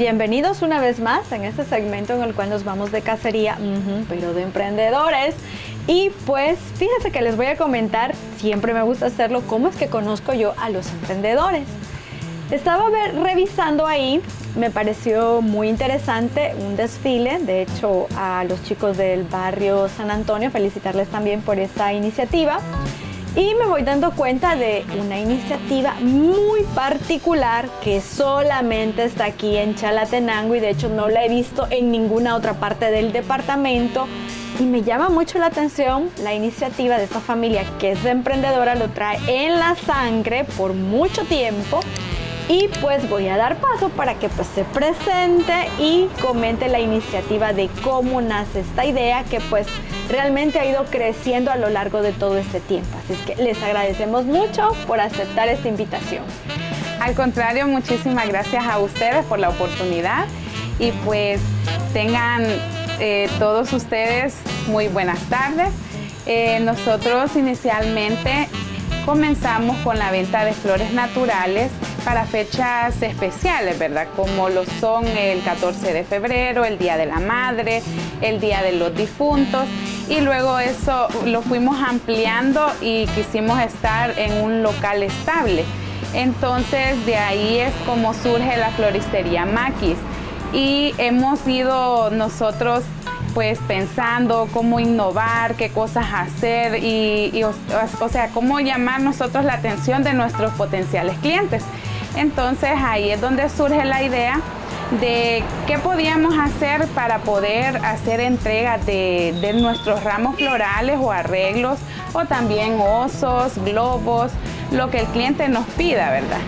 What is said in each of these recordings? Bienvenidos una vez más en este segmento en el cual nos vamos de cacería, pero de emprendedores. Y pues fíjense que les voy a comentar, siempre me gusta hacerlo, cómo es que conozco yo a los emprendedores. Estaba revisando ahí, me pareció muy interesante un desfile, de hecho a los chicos del barrio San Antonio, felicitarles también por esta iniciativa. Y me voy dando cuenta de una iniciativa muy particular que solamente está aquí en Chalatenango y de hecho no la he visto en ninguna otra parte del departamento. Y me llama mucho la atención la iniciativa de esta familia que es emprendedora, lo trae en la sangre por mucho tiempo. Y pues voy a dar paso para que pues se presente y comente la iniciativa de cómo nace esta idea que pues realmente ha ido creciendo a lo largo de todo este tiempo. Así es que les agradecemos mucho por aceptar esta invitación. Al contrario, muchísimas gracias a ustedes por la oportunidad y pues tengan todos ustedes muy buenas tardes. Nosotros inicialmente comenzamos con la venta de flores naturales para fechas especiales, ¿verdad? Como lo son el 14 de febrero, el Día de la Madre, el Día de los Difuntos, y luego eso lo fuimos ampliando y quisimos estar en un local estable. Entonces, de ahí es como surge la floristería Makys. Y hemos ido nosotros pues pensando cómo innovar, qué cosas hacer y o sea, cómo llamar nosotros la atención de nuestros potenciales clientes. Entonces ahí es donde surge la idea de qué podíamos hacer para poder hacer entregas de nuestros ramos florales o arreglos o también osos, globos, lo que el cliente nos pida, ¿verdad?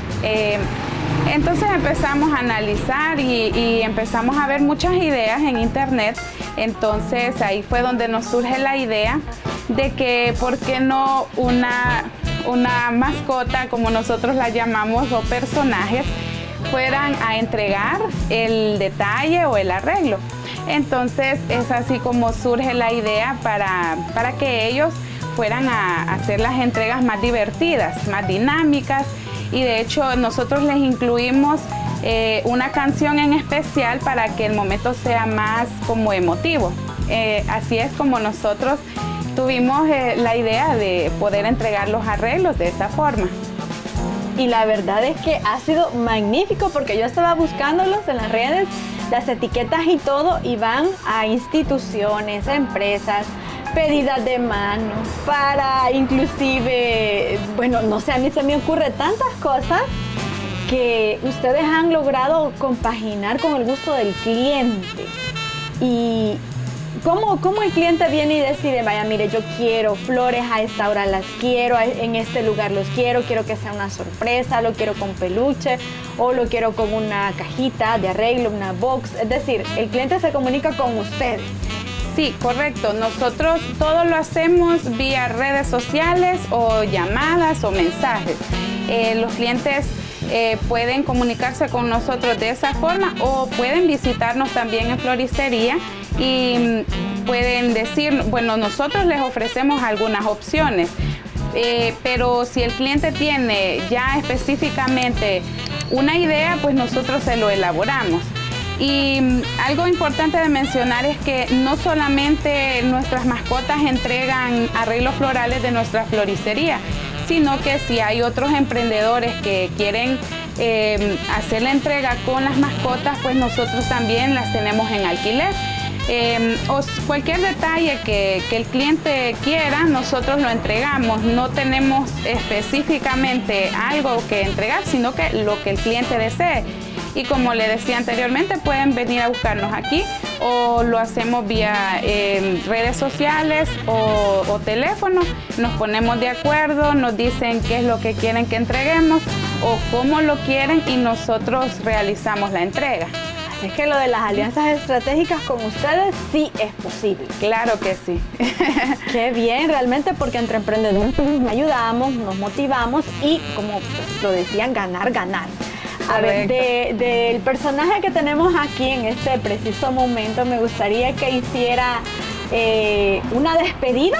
Entonces empezamos a analizar y empezamos a ver muchas ideas en internet. Entonces ahí fue donde nos surge la idea de que por qué no una mascota, como nosotros la llamamos, o personajes, fueran a entregar el detalle o el arreglo. Entonces es así como surge la idea para que ellos fueran a hacer las entregas más divertidas, más dinámicas. Y de hecho nosotros les incluimos una canción en especial para que el momento sea más como emotivo. Así es como nosotros tuvimos la idea de poder entregar los arreglos de esa forma. Y la verdad es que ha sido magnífico porque yo estaba buscándolos en las redes, las etiquetas y todo, y van a instituciones, a empresas, pedidas de mano, para inclusive, bueno, no sé, a mí se me ocurre tantas cosas que ustedes han logrado compaginar con el gusto del cliente. Y ¿cómo el cliente viene y decide, vaya, mire, yo quiero flores, a esta hora las quiero, en este lugar los quiero que sea una sorpresa, lo quiero con peluche o lo quiero con una cajita de arreglo, una box? Es decir, el cliente se comunica con ustedes. Sí, correcto. Nosotros todo lo hacemos vía redes sociales o llamadas o mensajes. Los clientes pueden comunicarse con nosotros de esa forma o pueden visitarnos también en floristería y pueden decir, bueno, nosotros les ofrecemos algunas opciones, pero si el cliente tiene ya específicamente una idea, pues nosotros se lo elaboramos. Y algo importante de mencionar es que no solamente nuestras mascotas entregan arreglos florales de nuestra floristería, sino que si hay otros emprendedores que quieren hacer la entrega con las mascotas, pues nosotros también las tenemos en alquiler. O cualquier detalle que el cliente quiera, nosotros lo entregamos. No tenemos específicamente algo que entregar, sino que lo que el cliente desee. Y como le decía anteriormente, pueden venir a buscarnos aquí o lo hacemos vía redes sociales o teléfono. Nos ponemos de acuerdo, nos dicen qué es lo que quieren que entreguemos o cómo lo quieren y nosotros realizamos la entrega. Así es que lo de las alianzas estratégicas con ustedes sí es posible. Claro que sí. Qué bien, realmente, porque entre emprendedores nos ayudamos, nos motivamos y, como pues, lo decían, ganar, ganar. A ver, del personaje que tenemos aquí en este preciso momento, me gustaría que hiciera una despedida.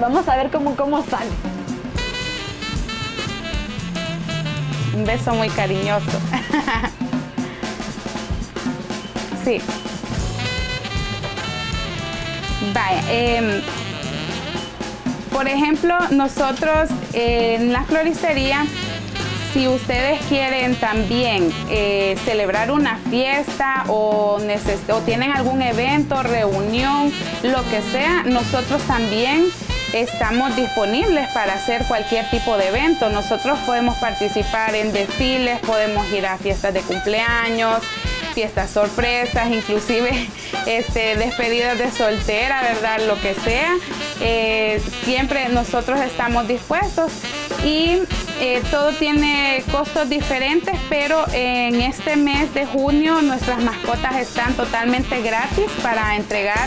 Vamos a ver cómo sale. Un beso muy cariñoso. Sí. Vaya, por ejemplo, nosotros en la floristería, si ustedes quieren también celebrar una fiesta o tienen algún evento, reunión, lo que sea, nosotros también estamos disponibles para hacer cualquier tipo de evento. Nosotros podemos participar en desfiles, podemos ir a fiestas de cumpleaños, fiestas sorpresas, inclusive despedidas de soltera, ¿verdad? Lo que sea. Siempre nosotros estamos dispuestos y todo tiene costos diferentes, pero en este mes de junio nuestras mascotas están totalmente gratis para entregar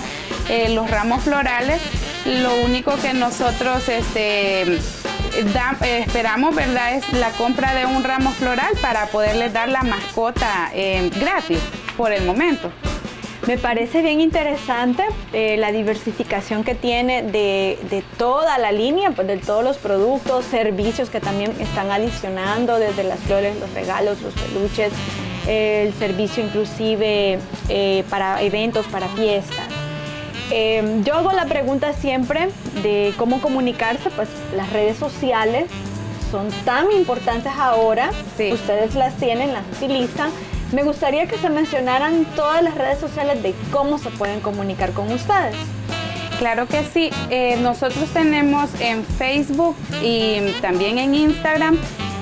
los ramos florales. Lo único que nosotros esperamos, ¿verdad?, es la compra de un ramo floral para poderles dar la mascota gratis por el momento. Me parece bien interesante la diversificación que tiene de toda la línea, pues de todos los productos, servicios que también están adicionando, desde las flores, los regalos, los peluches, el servicio inclusive para eventos, para fiestas. Yo hago la pregunta siempre de cómo comunicarse, pues las redes sociales son tan importantes ahora, sí. Ustedes las tienen, las utilizan. Me gustaría que se mencionaran todas las redes sociales de cómo se pueden comunicar con ustedes. Claro que sí. Nosotros tenemos en Facebook y también en Instagram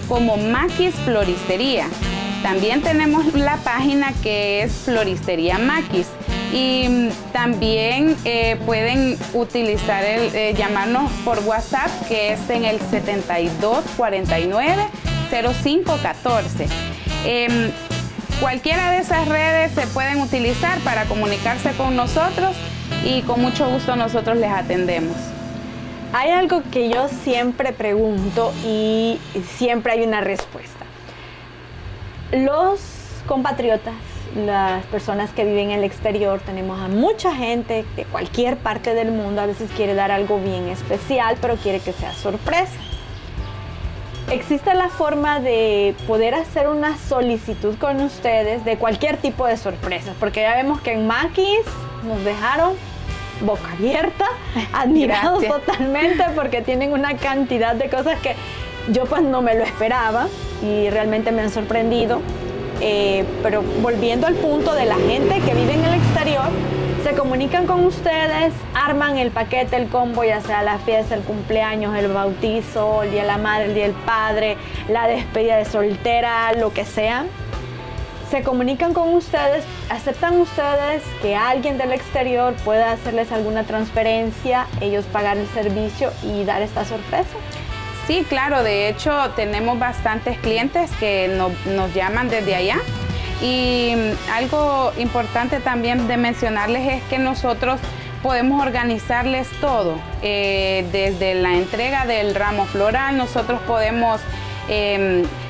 como Makys Floristería. También tenemos la página que es Floristería Makys. Y también pueden utilizar llamarnos por WhatsApp, que es en el 7249-0514. Cualquiera de esas redes se pueden utilizar para comunicarse con nosotros y con mucho gusto nosotros les atendemos. Hay algo que yo siempre pregunto y siempre hay una respuesta. Los compatriotas, las personas que viven en el exterior, tenemos a mucha gente de cualquier parte del mundo, a veces quiere dar algo bien especial, pero quiere que sea sorpresa. ¿Existe la forma de poder hacer una solicitud con ustedes de cualquier tipo de sorpresa? Porque ya vemos que en Makys nos dejaron boca abierta, admirados Gracias. Totalmente, porque tienen una cantidad de cosas que yo pues no me lo esperaba y realmente me han sorprendido. Pero volviendo al punto de la gente que vive en el exterior, se comunican con ustedes, arman el paquete, el combo, ya sea la fiesta, el cumpleaños, el bautizo, el día de la madre, el día del padre, la despedida de soltera, lo que sea. Se comunican con ustedes, aceptan ustedes que alguien del exterior pueda hacerles alguna transferencia, ellos pagar el servicio y dar esta sorpresa. Sí, claro, de hecho tenemos bastantes clientes que nos llaman desde allá y algo importante también de mencionarles es que nosotros podemos organizarles todo, desde la entrega del ramo floral, nosotros podemos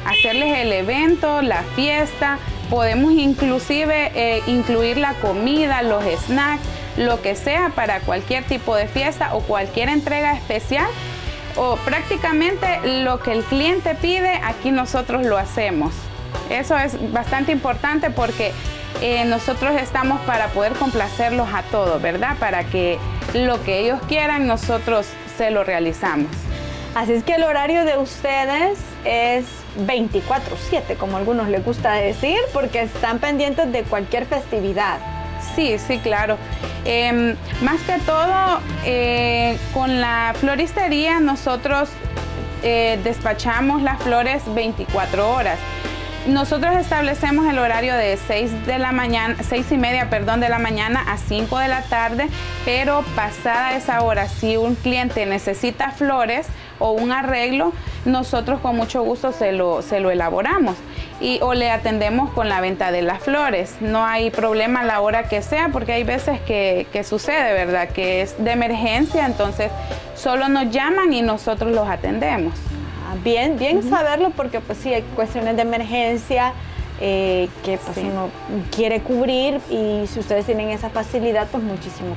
hacerles el evento, la fiesta, podemos inclusive incluir la comida, los snacks, lo que sea para cualquier tipo de fiesta o cualquier entrega especial. O prácticamente lo que el cliente pide, aquí nosotros lo hacemos. Eso es bastante importante porque nosotros estamos para poder complacerlos a todos, ¿verdad? Para que lo que ellos quieran, nosotros se lo realizamos. Así es que el horario de ustedes es 24/7, como a algunos les gusta decir, porque están pendientes de cualquier festividad. Sí, sí, claro. Más que todo, con la floristería nosotros despachamos las flores 24 horas. Nosotros establecemos el horario de 6:30 de la mañana a 5 de la tarde, pero pasada esa hora, si un cliente necesita flores o un arreglo, nosotros con mucho gusto se lo elaboramos o le atendemos con la venta de las flores. No hay problema a la hora que sea, porque hay veces que sucede, ¿verdad?, que es de emergencia, entonces solo nos llaman y nosotros los atendemos. Bien, bien saberlo, porque pues sí, hay cuestiones de emergencia que pues, sí, uno quiere cubrir, y si ustedes tienen esa facilidad, pues muchísimo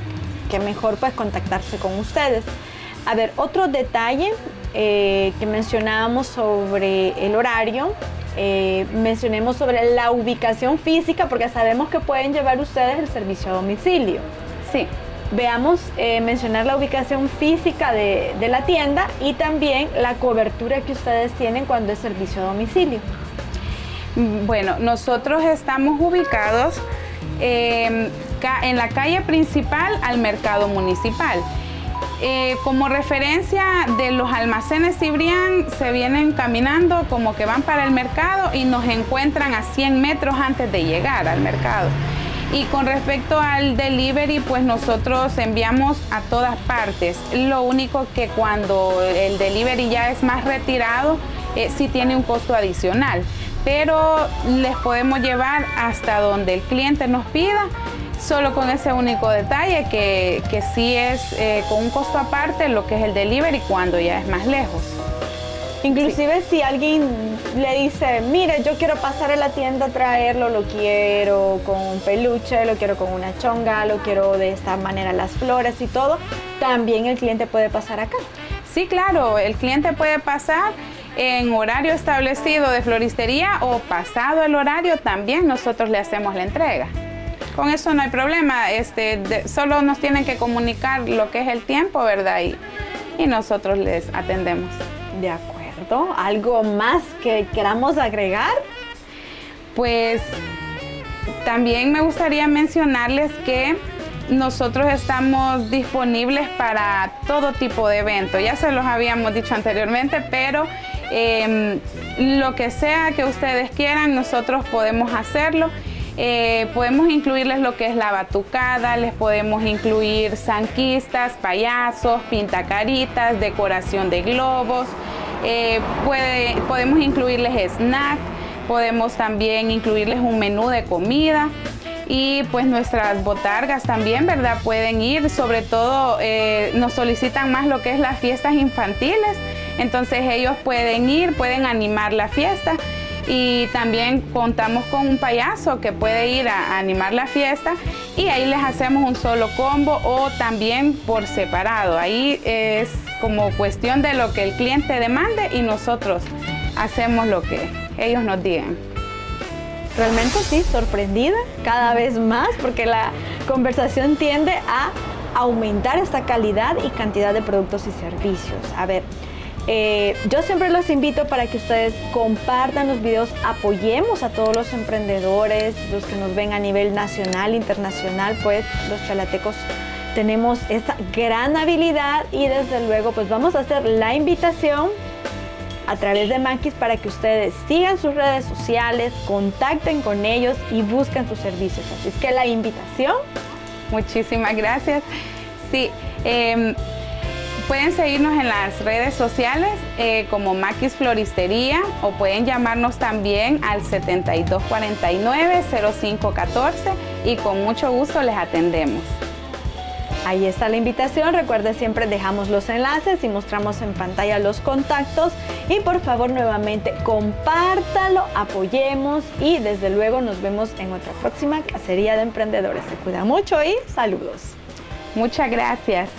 que mejor pues contactarse con ustedes. A ver, otro detalle que mencionábamos sobre el horario mencionemos sobre la ubicación física, porque sabemos que pueden llevar ustedes el servicio a domicilio. Sí. Veamos, mencionar la ubicación física de la tienda y también la cobertura que ustedes tienen cuando es servicio a domicilio. Bueno, nosotros estamos ubicados en la calle principal al mercado municipal. Como referencia de los almacenes Cibrián, se vienen caminando como que van para el mercado y nos encuentran a 100 metros antes de llegar al mercado. Y con respecto al delivery, pues nosotros enviamos a todas partes. Lo único que cuando el delivery ya es más retirado, sí tiene un costo adicional. Pero les podemos llevar hasta donde el cliente nos pida, solo con ese único detalle que sí es con un costo aparte lo que es el delivery cuando ya es más lejos. Inclusive sí. Si alguien le dice, mire, yo quiero pasar a la tienda a traerlo, lo quiero con un peluche, lo quiero con una chonga, lo quiero de esta manera, las flores y todo, también el cliente puede pasar acá. Sí, claro, el cliente puede pasar en horario establecido de floristería o pasado el horario también nosotros le hacemos la entrega. Con eso no hay problema, solo nos tienen que comunicar lo que es el tiempo, ¿verdad? Y nosotros les atendemos. De acuerdo. ¿Algo más que queramos agregar? Pues también me gustaría mencionarles que nosotros estamos disponibles para todo tipo de evento. Ya se los habíamos dicho anteriormente, pero lo que sea que ustedes quieran, nosotros podemos hacerlo. Podemos incluirles lo que es la batucada, les podemos incluir zanquistas, payasos, pintacaritas, decoración de globos. Podemos incluirles snack, podemos también incluirles un menú de comida y pues nuestras botargas también, ¿verdad? Pueden ir, sobre todo nos solicitan más lo que es las fiestas infantiles, entonces ellos pueden ir, pueden animar la fiesta y también contamos con un payaso que puede ir a animar la fiesta y ahí les hacemos un solo combo o también por separado, ahí es como cuestión de lo que el cliente demande y nosotros hacemos lo que ellos nos digan. Realmente sí, sorprendida cada vez más porque la conversación tiende a aumentar esta calidad y cantidad de productos y servicios. A ver, yo siempre los invito para que ustedes compartan los videos, apoyemos a todos los emprendedores, los que nos ven a nivel nacional, internacional, pues los chalatecos tenemos esta gran habilidad y desde luego pues vamos a hacer la invitación a través de Makys para que ustedes sigan sus redes sociales, contacten con ellos y busquen sus servicios. Así es que la invitación. Muchísimas gracias. Sí, pueden seguirnos en las redes sociales como Makys Floristería o pueden llamarnos también al 7249-0514 y con mucho gusto les atendemos. Ahí está la invitación, recuerden siempre dejamos los enlaces y mostramos en pantalla los contactos y por favor nuevamente compártalo, apoyemos y desde luego nos vemos en otra próxima Cacería de Emprendedores. Se cuida mucho y saludos. Muchas gracias.